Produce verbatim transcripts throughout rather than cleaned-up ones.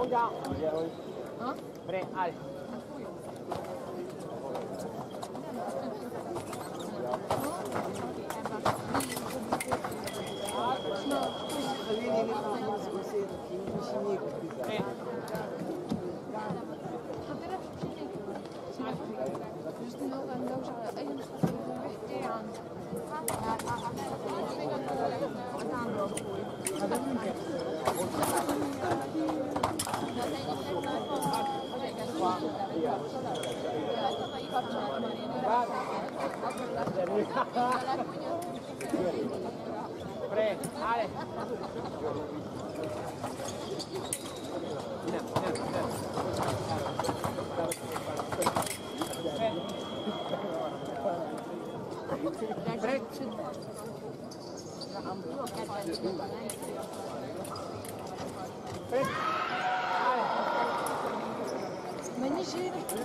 Olha, hein? Prêt, allez. Mas a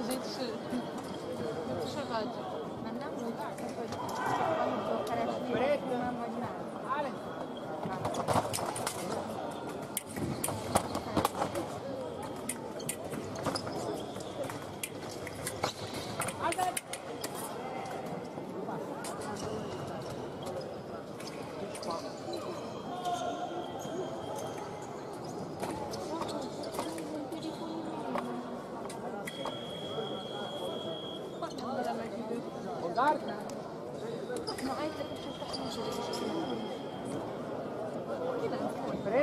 gente chegou. Mas não, não dá. Parece que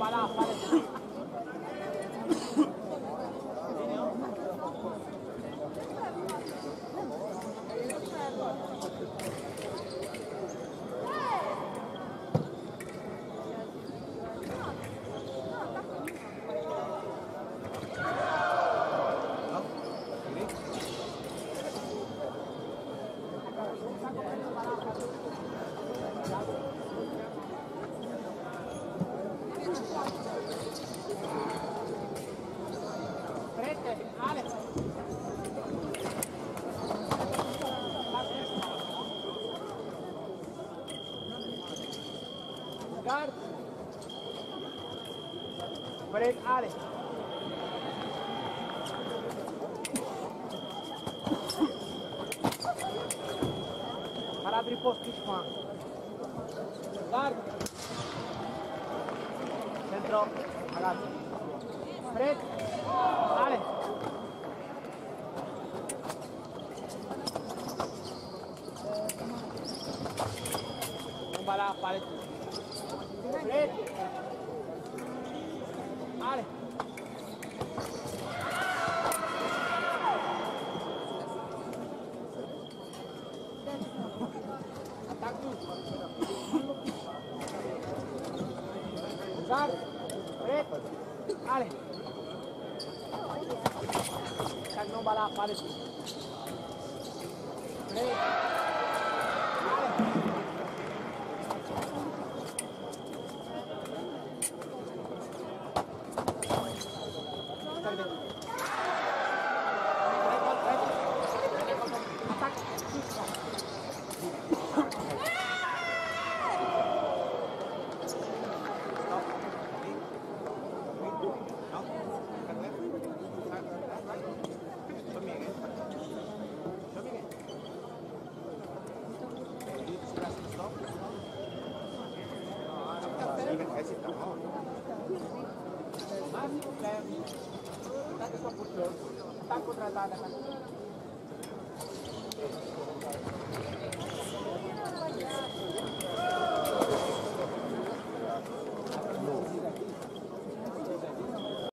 Voilà. Break Alex. Para abrir posto de fã. Largo. Centro. Agarra. Break. Alex. Vamos para lá, Alex. Break. Ale. Atakuj. Zar. Pred. Ale. Taknou bala, pare. Pred. Está contratada.